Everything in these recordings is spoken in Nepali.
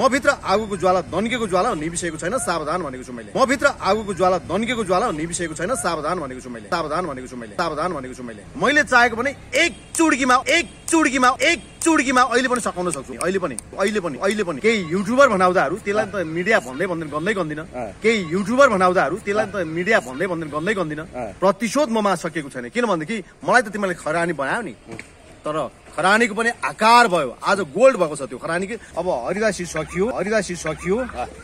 म भित्र आगोको ज्वाला दन्केको ज्वाला निभिसकेको छैन, सावधान भनेको छु मैले। म भित्र आगोको ज्वाला दन्केको ज्वाला निभिसकेको छैन, सावधान भनेको छु मैले। सावधान भनेको छु मैले। सावधान भनेको छु मैले। मैले चाहेको भने एक चुड्कीमा अहिले पनि सकाउन सक्छु। अहिले पनि केही युट्युबर बनाउँदाहरु त्यसलाई त मिडिया भन्दै भन्दैन। केही युट्युबर बनाउँदाहरु त्यसलाई त मिडिया भन्दै भन्दैन। प्रतिशोध ममा सकेको छैन, किनभनेदेखि मलाई त तिमीले खरानी बनायौ नि, तर खरानीको पनि आकार भयो, आज गोल्ड भएको छ त्यो खरानीको। अब हरिदासी सकियो,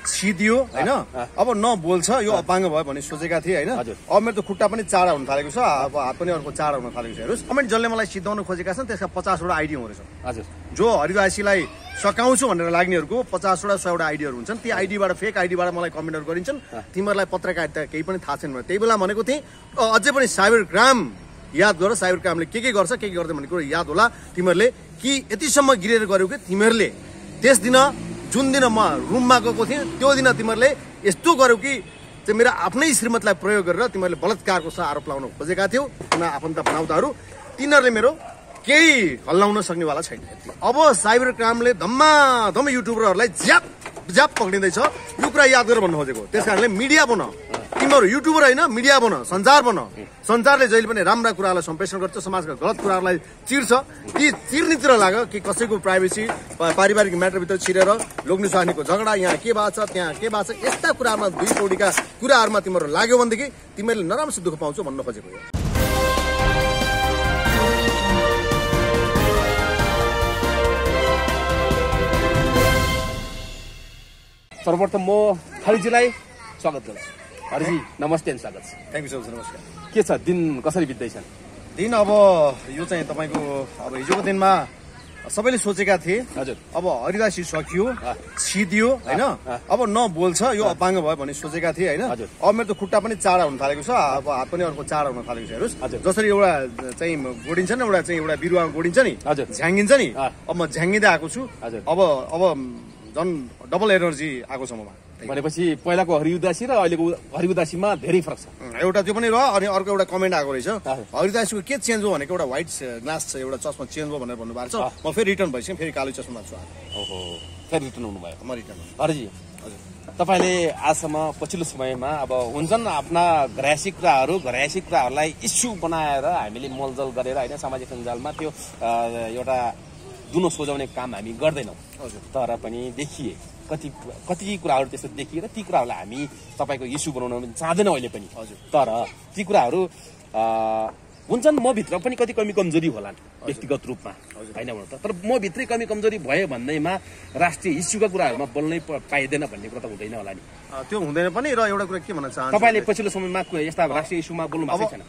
छिदियो हैन, अब न बोल्छ यो अपाङ्ग भयो भन्ने सोचेका थिए हैन। अब मेरो त खुट्टा पनि चाडा हुन थालेको छ, अब हात पनि अर्को चाडा हुन थालेको छ। हेर्नुस्, कमेन्ट जसले मलाई सिद्धाउन खोजेका छन् त्यसका 50 वटा आइडी हुनेछ। हजुर, जो हरिदासीलाई सकाउँछु भनेर लाग्नेहरुको 50 वटा 100 वटा आइडीहरु हुन्छन्। ती आइडीबाट फेक आइडीबाट मलाई कमेन्टहरु गरिन्छन्, तिमीहरूलाई पत्रकारिता केही पनि थाहा छैन भने त्यही बेला भनेको थिएँ। अझै पनि साइबर क्राइम याद गर, साइबर क्राइमले के गर्छ के गर्दैन भन्ने कुरो याद होला तिमीहरूले, कि यतिसम्म गिरेर गर्यो कि तिमीहरूले त्यस दिन, जुन दिन म रुममा गएको थिएँ त्यो दिन तिमीहरूले यस्तो गर्यो कि मेरो आफ्नै श्रीमतीलाई प्रयोग गरेर तिमीहरूले बलात्कारको आरोप लाउन खोजेका थियौ। आफ्ना आफन्त बनाउँदाहरू तिनीहरूले मेरो केही हल्लाउन सक्नेवाला छैन। अब साइबर क्राइमले धम्माधम युट्युबरहरूलाई ज्याप पक्रिँदैछ, यो कुरा याद गरेर भन्नु खोजेको। त्यस कारणले मिडिया बन, तिमीहरू युट्युबर होइन, मिडिया बन, सञ्चार बन। सञ्चारले जहिले पनि राम्रा कुरालाई सम्प्रेषण गर्छ, समाजका गलत कुराहरूलाई चिर्छ। ती चिर्नेतिर लाग कि कसैको प्राइभेसी पारिवारिक म्याटरभित्र छिरेर लोग्नु सानीको झगडा, यहाँ के भएको छ त्यहाँ के भएको छ, यस्ता कुरामा दुई पौडीका कुराहरूमा तिमीहरू लाग्यो भनेदेखि तिमीहरूले नराम्रो दुःख पाउँछौ भन्न खोजेको हो। सर्वप्रथम म हरिजीलाई स्वागत गर्छु। हरिजी नमस्ते, स्वागत छ। थ्याङ्क यू सो मच, नमस्कार। के छ दिन, कसरी बित्दैछन् दिन? अब यो चाहिँ तपाईँको, अब हिजोको दिनमा सबैले सोचेका थिए। हजुर, अब हरिदासी सकियो, छिदियो हैन, अब न बोल्छ यो अपाङ्ग भयो भन्ने सोचेका थिए हैन। अब मेरो त खुट्टा पनि चाडा हुन थालेको छ, अब हात पनि अर्को चाडा हुन थालेको छ। हेर्नुस्, जसरी एउटा चाहिँ गोडिन्छ नि, एउटा बिरुवा गोडिन्छ नि, झ्याङ्गिन्छ नि, अब म झ्याङ्गिँदै आएको छु। अब झन् डबल एनर्जी आएको छ ममा। भनेपछि पहिलाको हरि उदासी र अहिलेको हरि उदासीमा धेरै फरक छ। एउटा त्यो पनि रह, अनि अर्को एउटा कमेन्ट आएको रहेछ, हरि उदासीको के चेन्ज हो भनेको एउटा व्हाइट ग्लास छ, एउटा चस्मा चेन्ज हो भनेर भन्नुभएको छ। म फेरि रिटर्न भइसकेँ, फेरि कालो चस्मा छु। ओहो, फेरि रिटर्न हुनुभयो। म रिटर्न। हरिजी हजुर, तपाईँले आजसम्म पछिल्लो समयमा अब हुन्छन् आफ्ना घरायसी कुराहरूलाई इस्यु बनाएर हामीले मलजल गरेर होइन, सामाजिक सञ्जालमा त्यो एउटा दुनो सोझाउने काम हामी गर्दैनौँ। तर पनि देखिए कति कुराहरू त्यस्तो देखिएर ती कुराहरूलाई हामी तपाईँको इस्यु बनाउन चाहँदैनौँ अहिले पनि। तर ती कुराहरू हुन्छन्, म भित्र पनि कति कमी कमजोरी होला व्यक्तिगत रूपमा होइन भने तर म भित्रै कमी कमजोरी भयो भन्दैमा राष्ट्रिय इस्युका कुराहरूमा बोल्नै पाइँदैन भन्ने कुरा त हुँदैन होला नि। त्यो हुँदैन पनि। र एउटा कुरा के भन्न चाहन्छु, तपाईँले पछिल्लो समयमा यस्ता राष्ट्रिय इस्युमा बोल्नु भएको छैन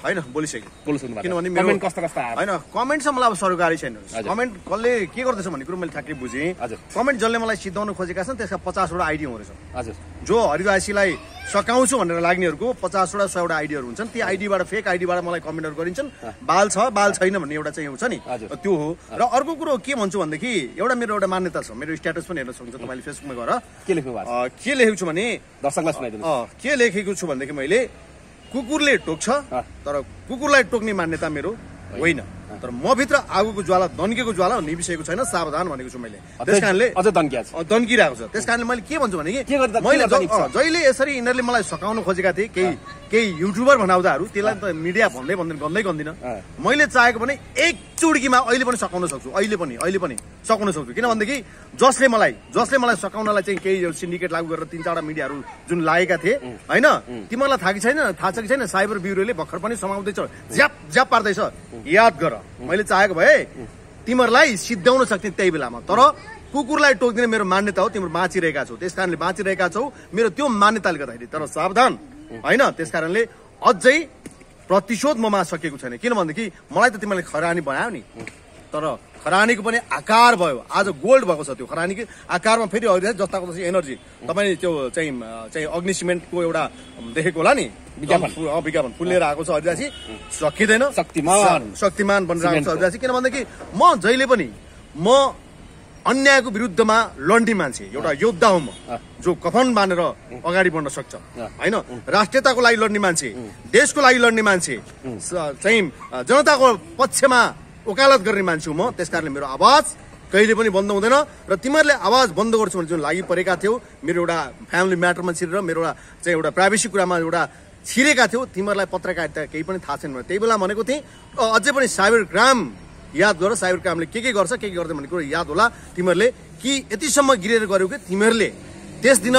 होइन? बोलिसकेँ, किनभने कमेन्ट कस्ता होइन, कमेन्ट चाहिँ मलाई अब सरकारी छैन। कमेन्ट कसले के गर्दैछ भन्ने कुरो मैले ठ्याक्कै बुझेँ। कमेन्ट जसले मलाई सिद्धाउन खोजेका छन् त्यसका 50 वटा आइडी हुनेछ। जो हरि उदासीलाई सकाउँछु भनेर लाग्नेहरूको 50 वटा 100 वटा आइडीहरू हुन्छन्। ती आइडीबाट फेक आइडीबाट मलाई कमेन्टहरू गरिन्छन्, बाल छ बाल छैन भन्ने एउटा चाहिँ हुन्छ नि, त्यो हो। र अर्को कुरो के भन्छु भनेदेखि, एउटा मेरो मान्यता छ, मेरो स्ट्याटस पनि हेर्न सक्नुहुन्छ तपाईँले फेसबुकमा गएर। के लेखेको छु भने दर्शकलाई सुनाइदिनु, के लेखेको छु भनेदेखि मैले, कुकुरले टोक्छ तर कुकुरलाई टोक्ने मान्यता मेरो होइन, तर म भित्र आगोको ज्वाला दन्केको ज्वाला निभिसकेको छैन, सावधान भनेको छु मैले। त्यस कारणले अझ दन्किरहेको छ। त्यस कारणले मैले के भन्छु भने कि मैले जहिले यसरी यिनीहरूले मलाई सकाउन खोजेका थिए, केही युट्युबर बनाउँदाहरू त्यसलाई त मिडिया भन्दै भन्दैन। मैले चाहेको भने एक चुड्कीमा अहिले पनि सकाउन सक्छु, अहिले पनि सकाउन सक्छु। किनभनेदेखि जसले मलाई सकाउनलाई चाहिँ केही सिन्डिकेट लागू गरेर 3-4 वटा मिडियाहरू जुन लागेका थिए होइन, तिमीहरूलाई थाहा छ कि छैन? साइबर ब्युरोले भर्खर पनि समाउँदैछ, ज्याप पार्दैछ। याद गर, मैले चाहेको भए तिमीहरूलाई सिद्ध्याउन सक्थेँ त्यही बेलामा, तर कुकुरलाई टोक्दिने मेरो मान्यता हो। तिमीहरू बाँचिरहेका छौ, त्यस कारणले बाँचिरहेका छौ मेरो त्यो मान्यताले गर्दाखेरि। तर सावधान होइन, त्यस कारणले अझै प्रतिशोध ममा सकेको छैन, किनभनेदेखि मलाई त तिमीहरूले खरानी बनायौ नि, तर खरानीको पनि आकार भयो, आज गोल्ड भएको छ त्यो खरानीको आकारमा। फेरि जस्ताको जस्तै एनर्जी तपाईँ त्यो चाहिँ अग्नि सिमेन्टको एउटा देखेको होला नि विज्ञापन, फुलेर आएको छ हरिदासी, सकिँदैन, शक्तिमान बनेर आएको छ हरिदासी। किनभनेदेखि म जहिले पनि म अन्यायको विरुद्धमा लड्ने मान्छे, एउटा योद्धा हो म, जो कफन बाँधेर अगाडि बढ्न सक्छ होइन। राष्ट्रियताको लागि लड्ने मान्छे, देशको लागि लड्ने मान्छे, चाहिँ जनताको पक्षमा वकालत गर्ने मान्छे हो म। त्यस कारणले मेरो आवाज कहिले पनि बन्द हुँदैन र तिमीहरुले आवाज बन्द गर्छु भने जुन लागि परेका थियो मेरो एउटा फ्यामिली म्याटरमा छिरेर मेरो चाहिँ एउटा प्राइभेसी कुरामा एउटा छिरेका थियो तिमीहरुलाई पत्रकारिता केही पनि थाहा छैन भने त्यही बेला भनेको थिए अझै पनि साइबर क्राइम याद गर साइबर क्राइमले के गर्छ के गर्दैन भन्ने कुरा याद होला तिमीहरुले कि यतिसम्म गिरेर गर्यौ कि तिमीहरुले त्यस दिन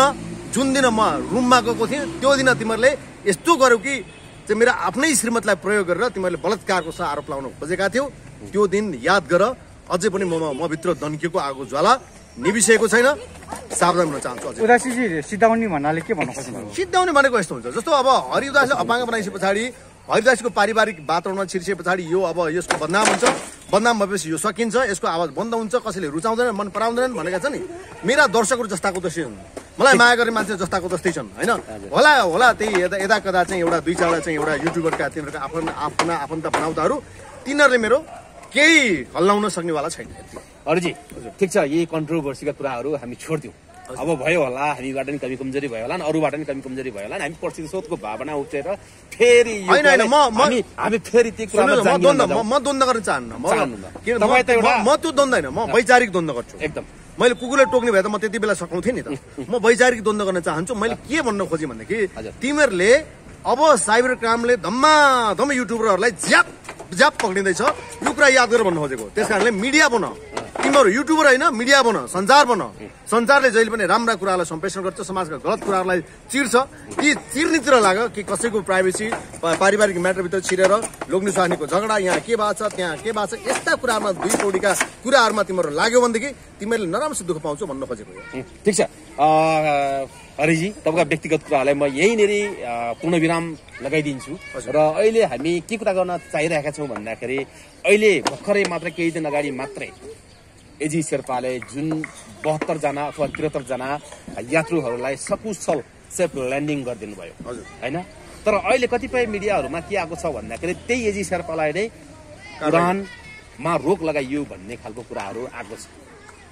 जुन दिन म रुममा गएको थिए त्यो दिन तिमीहरुले यस्तो गर्यौ कि मेरो आफ्नै श्रीमतीलाई प्रयोग गरेर तिमीहरुले बलात्कारको आरोप लगाउन खोजेका थियौ त्यो दिन याद गर अझै पनि म भित्र धन्किएको आगो ज्वाला निभिसेको छैन सावधान हुन चाहन्छु। अझै उदासी जी सिद्धाउने भन्नाले के भन्न खोज्नुहुन्छ? सिद्धाउने भनेको यस्तो हुन्छ जस्तो अब हरि उदासले अपाङ्ग बनाइसके पछाडि हरि उदासको पारिवारिक वातावरणमा छिर्से पछाडि यो अब यसको बदनाम हुन्छ बदनाम भएपछि यो सकिन्छ यसको आवाज बन्द हुन्छ कसैले रुचाउँदैन मन पराउँदैन भनेका छन् नि मेरा दर्शकहरु जस्ताको दस्तै हुन् मलाई माया गर्ने मान्छे जस्ताको दस्तै छन् हैन होला होला त्यही यदा कदा चाहिँ एउटा दुई चारवटा चाहिँ एउटा युट्युबरका तिनीहरुको आफ्ना आफन्त बनाउँदाहरु तिनीहरुले मेरो केही हल्लाउन सक्ने वाला छैन। हरिजी ठीक छ यही कन्ट्रोभर्सीका कुराहरु हामी छोड्दियौ अब भयो होला हामीबाट नि कमी कमजोरी भयो होला नि अरूबाट नि कमी कमजोरी भयो होला नि हामी प्रतिशोधको भावना उठेर फेरि हैन हामी फेरि त्यो कुरामा जान्दिन म द्वन्द गर्न चाहन्न म त्यो द्वन्द हैन म वैचारिक द्वन्द गर्छु एकदम मैले कुकुरले टोक्ने भए त म त्यति बेला सकाउँथे नि त म वैचारिक द्वन्द गर्न चाहन्छु मैले के भन्न खोजे भन्ने कि तिमीहरुले अब साइबर क्राइमले धम्माधम युट्युबरहरुलाई ज्याप पक्रिँदैछ यो कुरा याद गरेर भन्नु खोजेको त्यसकारणले मिडिया बन तिमीहरु युट्युबर हैन मिडिया बन संचार बन संचारले जहिले पनि राम्रा कुरालाई सम्प्रेषण गर्छ समाजका गलत कुराहरूलाई चिर्छ ती चिर्नेतिर लाग कि कसैको प्राइभेसी पारिवारिक म्याटर भित्र छिरेर लोग्ने सानीको झगडा यहाँ के बाछ त्यहाँ के बाछ यस्ता कुरामा दुई पौडीका कुराहरुमा तिमीहरु लाग्यो भनेदेखि तिमीहरुले नराम्रो दुःख पाउँछौ भन्न खोजेको हो। ठीक छ हरिजी तपाईका व्यक्तिगत कुराहरुलाई म यहीनेरी पूर्णविराम लगाइदिन्छु र अहिले हामी के कुरा गर्न चाहिरहेका छौं भन्दाखेरि अहिले भर्खरै मात्र केही दिन अगाडि मात्रै एजी शेर्पाले जुन 72 जना अथवा 73 जना यात्रुहरूलाई सकुशल सेफ ल्यान्डिङ गरिदिनु भयो हैन तर अहिले कतिपय मिडियाहरुमा के आएको छ भन्दाखेरि त्यही एजी शेर्पालाई नै उडानमा रोक लगाइयो भन्ने खालको कुराहरु आएको छ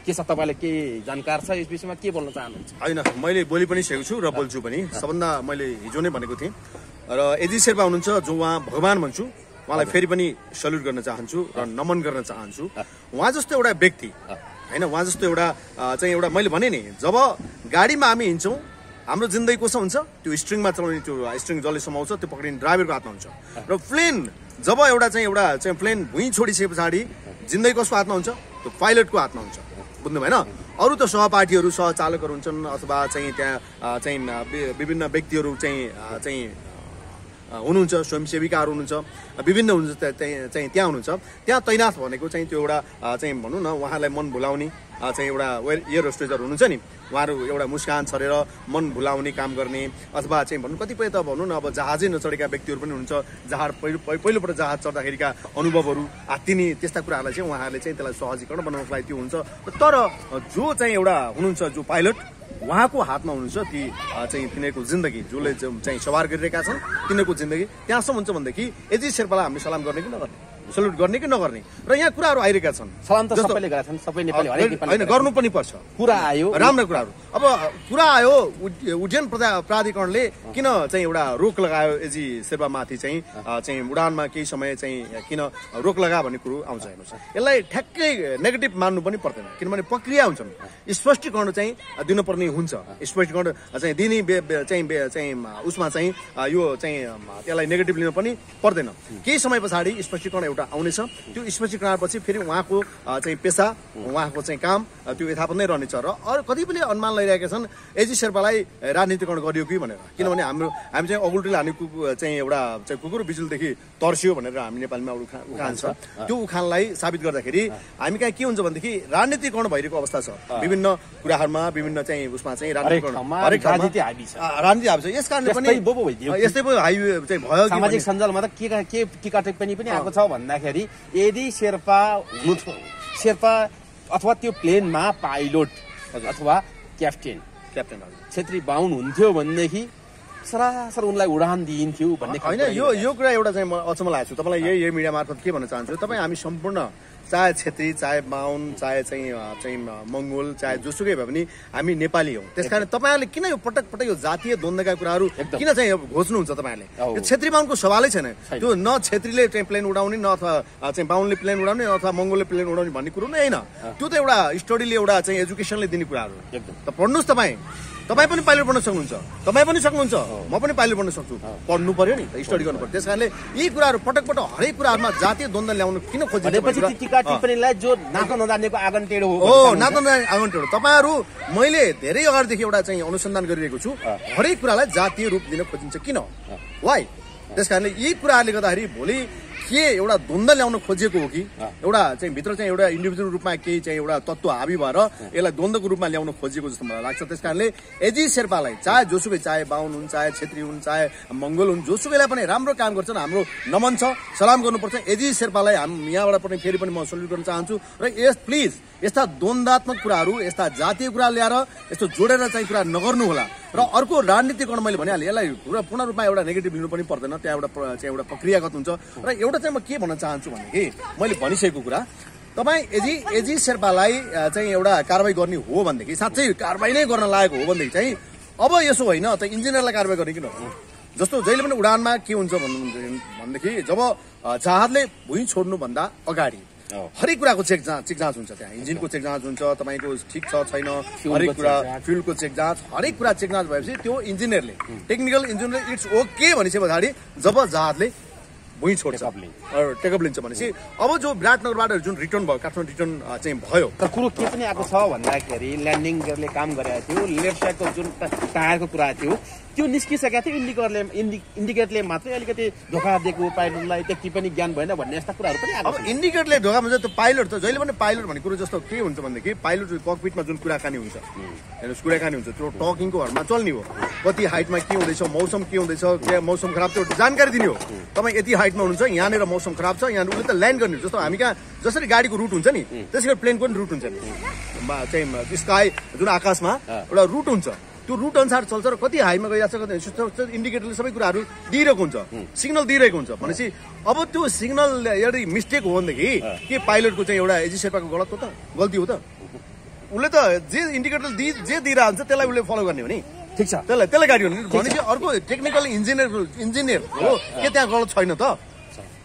के छ तपाईले के जानकार छ यस विषयमा के बोल्न चाहनुहुन्छ? हैन मैले बोलि पनि सकेको छु र बोल्छु पनि सबभन्दा मैले हिजो नै भनेको थिएँ र एजी शेर्पा हुनुहुन्छ जो उहाँ भगवान भन्छु उहाँलाई फेरि पनि सल्युट गर्न चाहन्छु र नमन गर्न चाहन्छु। उहाँ जस्तो एउटा व्यक्ति हैन उहाँ जस्तो एउटा चाहिँ एउटा मैले भने नि जब गाडीमा हामी हिँड्छौँ हाम्रो जिन्दगी कसो हुन्छ त्यो स्ट्रिङमा चलाउने त्यो स्ट्रिङ जसले समाउँछ त्यो पक्रिने ड्राइभरको हातमा हुन्छ र प्लेन जब एउटा चाहिँ प्लेन भुइँ छोडिसके पछाडि जिन्दगी कसको हातमा हुन्छ त्यो पाइलटको हातमा हुन्छ बुझ्नु भएन अरू त सहपाठीहरू सहचालकहरू हुन्छन् अथवा चाहिँ त्यहाँ चाहिँ विभिन्न व्यक्तिहरू चाहिँ हुनुहुन्छ स्वयंसेविकाहरू हुनुहुन्छ विभिन्न हुन्छ चाहिँ त्यहाँ हुनुहुन्छ त्यहाँ तैनाथ भनेको चाहिँ त्यो एउटा चाहिँ भन्नु न उहाँलाई मन भुलाउने चाहिँ एउटा एयर होस्टेजर हुनुहुन्छ नि उहाँहरू एउटा मुस्कान छरेर मन भुलाउने काम गर्ने अथवा चाहिँ भन्नु कतिपय त भन्नु न अब जहाजै नचढेका व्यक्तिहरू पनि हुनुहुन्छ जहाज पहिलोपल्ट जहाज चढ्दाखेरिका अनुभवहरू आत्तिने त्यस्ता कुराहरूलाई चाहिँ उहाँहरूले चाहिँ त्यसलाई सहजीकरण बनाउनको लागि त्यो हुन्छ तर जो चाहिँ एउटा हुनुहुन्छ जो पाइलट उहाँको हातमा हुनुहुन्छ ती चाहिँ तिनीहरूको जिन्दगी जसले चाहिँ सवार गरिरहेका छन् तिनीहरूको जिन्दगी त्यहाँसम्म हुन्छ भनेदेखि एजी शेर्पालाई हामीले सलाम गर्ने कि नगर्ने सल्युट गर्ने कि नगर्ने र यहाँ कुराहरू आइरहेका छन् सलाम त सबैले गरेका छन् सबै नेपाली हरेक नेपाली हैन गर्नु पनि पर्छ कुरा आयो राम्रो कुराहरू अब कुरा आयो उड्डयन प्राधिकरणले किन चाहिँ एउटा रोक लगायो एजी शेर्पामाथि चाहिँ उडानमा केही समय चाहिँ किन रोक लगा भन्ने कुरो आउँछ हेर्नुस् यसलाई ठ्याक्कै नेगेटिभ मान्नु पनि पर्दैन किनभने प्रक्रिया हुन्छन् स्पष्टीकरण चाहिँ दिनुपर्ने हुन्छ स्पष्टीकरण चाहिँ दिने चाहिँ उसमा चाहिँ यो चाहिँ त्यसलाई नेगेटिभ लिनु पनि पर्दैन केही समय पछाडि स्पष्टीकरण एउटा आउनेछ त्यो स्पष्टीकरणपछि फेरि उहाँको चाहिँ पेशा उहाँको चाहिँ काम त्यो यथावत नै रहनेछ र अरू कतिपयले अनुमान लगाइरहेका छन् एजी शेर्पालाई राजनीतिकरण गरियो कि भनेर किनभने हामी चाहिँ अगुल्टीले हामी चाहिँ एउटा चाहिँ कुकुर बिजुलदेखि तर्सियो भनेर हामी नेपालीमा उखान छ त्यो उखानलाई साबित गर्दाखेरि हामी कहाँ के हुन्छ भनेदेखि राजनीतिकरण भइरहेको अवस्था छ विभिन्न कुराहरूमा विभिन्न चाहिँ उसमा चाहिँ राजनीति हाबी छ यस कारणले पनि यस्तै पो हाइवे चाहिँ भयो सामाजिक सञ्जालमा त के टिकाटिक पनि आएको छ भन्दाखेरि यदि शेर्पा अथवा त्यो प्लेनमा पाइलट अथवा क्याप्टेन क्षेत्री बाहुन हुन्थ्यो भनेदेखि सरासर उनलाई उडान दिइन्थ्यो भन्ने होइन यो कुरा एउटा चाहिँ म अचम्म लागेको छु। तपाईँलाई यही मिडिया मार्फत के भन्न चाहन्छु तपाईँ हामी सम्पूर्ण चाहे छेत्री चाहे बाहुन चाहे चाहिँ मंगोल चाहे जोसुकै भए पनि हामी नेपाली हौं। त्यसकारण तपाईहरुले किन यो पटक पटक यो जातीय द्वन्द्वका कुराहरु किन चाहिँ घोच्नुहुन्छ तपाईहरुले? यो छेत्री बाहुनको सवालै छैन। त्यो न छेत्रीले प्लेन उडाउने न अथवा चाहिँ बाहुनले प्लेन उडाउने अथवा मंगोलले प्लेन उडाउने भन्ने कुरा नै हैन। त्यो त एउटा स्टडीले एउटा चाहिँ एजुकेसनले दिने कुराहरु। त पढ्नुस् तपाई तपाई पनि पाइलट बन्न सक्नुहुन्छ, तपाई पनि सक्नुहुन्छ, म पनि पाइलट बन्न सक्छु। पढ्नु पर्यो नि, स्टडी गर्नु पर्यो। त्यसकारणले यी कुराहरु पटक पटक हरेक कुराहरुमा जातीय द्वन्द्व ल्याउनु किन खोज्नुहुन्छ? जो नाता नजानेको आँगन टेढो हो, नाता नजाने आँगन टेढो। तपाईहरु मैले धेरै अगाडिदेखि एउटा चाहिँ अनुसन्धान गरिरहेको छु, हरेक कुरालाई जातीय रूप दिन खोजिन्छ किन, वाइ। त्यसकारणले यी कुराहरुले गर्दाखेरि भोलि के एउटा द्वन्द्व ल्याउन खोजेको हो कि एउटा चाहिँ भित्र चाहिँ एउटा इन्डिभिजुअल रूपमा केही चाहिँ एउटा तत्त्व हावी भएर यसलाई द्वन्द्वको रूपमा ल्याउन खोजेको जस्तो मलाई लाग्छ। त्यसकारणले एजी शेर्पालाई चाहे जोसुकै चाहे बाहुन हुन् चाहे छेत्री हुन् चाहे मंगोल हुन् जोसुकैलाई पनि राम्रो काम गर्छन्, हाम्रो नमन छ, सलाम गर्नुपर्छ। एजी शेर्पालाई हामी यहाँबाट पनि फेरि पनि म सल्युट गर्न चाहन्छु र प्लिज यस्ता द्वन्द्वात्मक कुराहरू यस्ता जातीय कुरा ल्याएर यस्तो जोडेर चाहिँ कुरा नगर्नु होला। र अर्को राजनीतिकरण मैले भनिहालेँ, यसलाई पूर्ण रूपमा एउटा नेगेटिभ लिनु पनि पर्दैन, त्यहाँ एउटा प्रक्रियागत हुन्छ। र एउटा चाहिँ म के भन्न चाहन्छु भने कि मैले भनिसकेको कुरा तपाईँ एजी शेर्पालाई चाहिँ एउटा कारवाही गर्ने हो भनेदेखि साँच्चै कारवाही नै गर्न लागेको हो भनेदेखि चाहिँ अब यसो होइन त इन्जिनियरलाई कारवाही गर्ने किन? जस्तो जहिले पनि उडानमा के हुन्छ भन्नुहुन्छ भनेदेखि जब जहाजले भुइँ छोड्नुभन्दा अगाडि हरेक कुराको चेक जाँच हुन्छ, त्यहाँ इन्जिनको चेक जाँच हुन्छ, तपाईको ठीक छ छैन, हरेक कुरा फ्युलको चेक जाँच, हरेक कुरा चेक जाँच भएपछि त्यो इन्जिनियरले टेक्निकल इन्जिनियर इट्स ओके भनेपछि पछाडि जब जहाजले भुइँ छोड्छ टेकअप लिन्छ भनेपछि अब जो विराटनगरबाट जुन रिटर्न भयो, काठमाडौँ रिटर्न चाहिँ भयो, तर कुरो के पनि आएको छ भन्दाखेरि ल्यान्डिङहरूले काम गरेको थियो, लेफ्ट साइडको जुन टायरको कुरा थियो त्यो निस्किसकेको थियो, इन्डिकेटरले मात्रै अलिकति धोका दिएको, पाइलटलाई त्यति पनि ज्ञान भएन भन्ने यस्ता कुराहरू पनि आएको। अब इन्डिकेटरले धोका हुन्छ त पाइलट त जहिले पनि पाइलट भन्ने कुरो जस्तो के हुन्छ भनेदेखि पाइलट ककपिटमा जुन कुराकानी हुन्छ हेर्नुहोस्, कुराकानी हुन्छ त्यो टकिङको घरमा चल्ने हो, कति हाइटमा के हुँदैछ, मौसम के हुँदैछ, के मौसम खराब त्यो जानकारी दिने हो। तपाईँ यति हाइटमा हुनुहुन्छ, यहाँनिर मौसम खराब छ, यहाँ उसले त ल्यान्ड गर्ने हो। जस्तो हामी कहाँ जसरी गाडीको रुट हुन्छ नि त्यसरी प्लेनको पनि रुट हुन्छ नि, चाहिँ स्काई जुन आकाशमा एउटा रुट हुन्छ त्यो रुट अनुसार चल्छ र कति हाईमा गइरहेको छ कति इन्डिकेटरले सबै कुराहरू दिइरहेको हुन्छ, सिग्नल दिइरहेको हुन्छ भनेपछि अब त्यो सिग्नल यदि मिस्टेक हो भनेदेखि के पाइलटको चाहिँ एउटा एजी शेर्पाको गलत हो त, गल्ती हो त? उसले त जे इन्डिकेटर जे दिइरहेको हुन्छ त्यसलाई उसले फलो गर्ने हो नि, ठिक छ, त्यसलाई गाडी हो नि भनेपछि अर्को टेक्निकल इन्जिनियर हो के त्यहाँ गलत छैन त?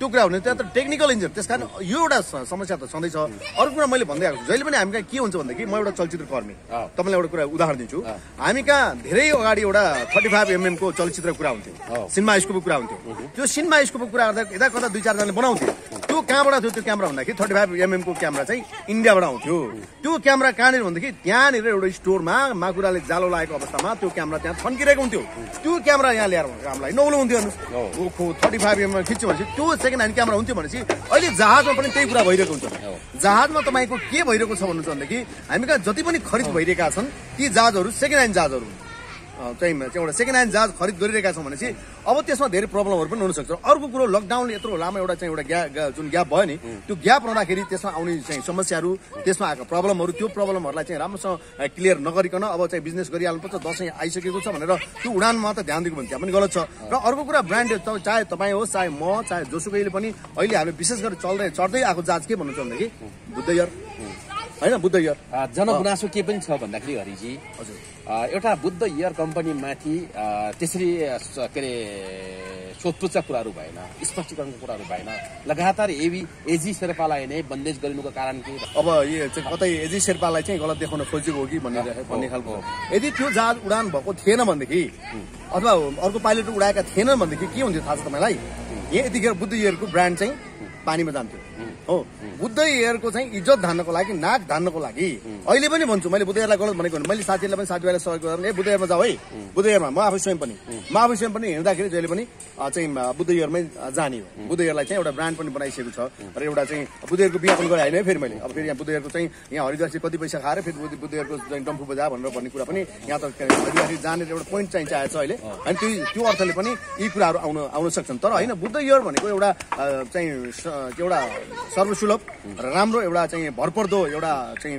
त्यो कुरा हुने त्यहाँ त टेक्निकल इन्जिनियर। त्यसकारण यो एउटा समस्या त सधैँ छ। अर्को कुरा मैले भन्दै आएको छु, जहिले पनि हामी कहाँ के हुन्छ भनेदेखि म एउटा चलचित्र कर्मी तपाईँलाई एउटा कुरा उदाहरण दिन्छु। हामी कहाँ धेरै अगाडि एउटा 35mm को चलचित्र कुरा हुन्थ्यो, सिनेमा स्कोपको कुरा हुन्थ्यो, त्यो सिनेमा स्कोपको कुरा गर्दा यता कता दुई चारजनाले बनाउँथे, त्यो कहाँबाट थियो? त्यो क्यामेरा हुँदाखेरि 35mm को क्यामेरा चाहिँ इन्डियाबाट आउँथ्यो। त्यो क्यामेरा कहाँनिर भनेदेखि त्यहाँनिर एउटा स्टोरमा माकुराले जालो लागेको अवस्थामा त्यो क्यामेरा त्यहाँ थन्किरहेको हुन्थ्यो। त्यो क्यामेरा यहाँ ल्याएर हामीलाई नौलो हुन्थ्यो हेर्नुहोस्, ओखो 35mm खिच्यो भने त्यो सेकेन्ड ह्यान्ड क्यामेरा हुन्थ्यो भनेपछि अहिले जहाजमा पनि त्यही कुरा भइरहेको हुन्छ। जहाजमा तपाईँको के भइरहेको छ भन्नुहुन्छ भनेदेखि हामी कहाँ जति पनि खरिद भइरहेका छन् ती जहाजहरू सेकेन्ड ह्यान्ड जहाजहरू एउटा सेकेन्ड ह्यान्ड जहाज खरिद गरिरहेका छौँ भनेपछि अब त्यसमा धेरै प्रब्लमहरू पनि हुनसक्छ। अर्को कुरो लकडाउनले यत्रो लामो एउटा जुन ग्याप भयो नि त्यो ग्याप रहँदाखेरि त्यसमा आउने चाहिँ समस्याहरू, त्यसमा आएको प्रब्लमहरू, त्यो प्रब्लमहरूलाई चाहिँ राम्रोसँग क्लियर नगरिकन अब चाहिँ बिजनेस गरिहाल्नुपर्छ, दसैँ आइसकेको छ भनेर त्यो उडानमा त ध्यान दिएको भने त्यहाँ पनि गलत छ। र अर्को कुरा ब्रान्ड चाहे तपाईँ होस् चाहे म चाहे जोसुकैले पनि अहिले हामीले विशेष गरेर चढ्दै आएको जहाज के भन्नुहुन्छ भनेदेखि बुद्धयर होइन, बुद्धयर जनगुनासो के पनि छ भन्दाखेरि हरिजी हजुर एउटा बुद्ध एयर कम्पनीमाथि त्यसरी के अरे सोधपुछका कुराहरू भएन, स्पष्टीकरणको कुराहरू भएन, लगातार एजी शेर्पालाई नै बन्देज गरिनुको कारण के अब यो कतै एजी शेर्पालाई चाहिँ गलत देखाउन खोजेको हो कि भन्ने खालको। यदि त्यो जहाज उडान भएको थिएन भनेदेखि अथवा अर्को पाइलट उडाएका थिएनन् भनेदेखि के हुन्थ्यो थाहा छ तपाईँलाई? यहाँ यतिखेर बुद्ध एयरको ब्रान्ड चाहिँ पानीमा जान्थ्यो हो, बुद्ध एयरको चाहिँ इज्जत धान्नको लागि, नाक धान्नको लागि। अहिले पनि भन्छु मैले बुद्ध एयरलाई गलत भनेको, मैले साथीहरूलाई पनि साथीभाइलाई सहयोग गरेर ए बुद्ध एयरमा जाऊ है, बुद्ध एयरमा म आफै स्वयं पनि हिँड्दाखेरि जहिले पनि चाहिँ बुद्ध एयरमै जाने हो। बुद्ध एयरलाई चाहिँ एउटा ब्रान्ड पनि बनाइसकेको छ र एउटा चाहिँ बुद्ध एयरको विज्ञापन गरे होइन फेरि मैले अब फेरि यहाँ बुद्ध एयरको चाहिँ यहाँ हरि उदासी कति पैसा खाएर फेरि बुद्ध एयरको चाहिँ डम्फु बजा भनेर भन्ने कुरा पनि यहाँ त हरि उदासी जाने एउटा पोइन्ट चाहिँ चाहिएको छ अहिले, अनि त्यो अर्थले पनि यी कुराहरू आउन सक्छन्। तर होइन, बुद्ध एयर भनेको एउटा चाहिँ एउटा सर्वसुलभ राम्रो एउटा चाहिँ भरपर्दो एउटा चाहिँ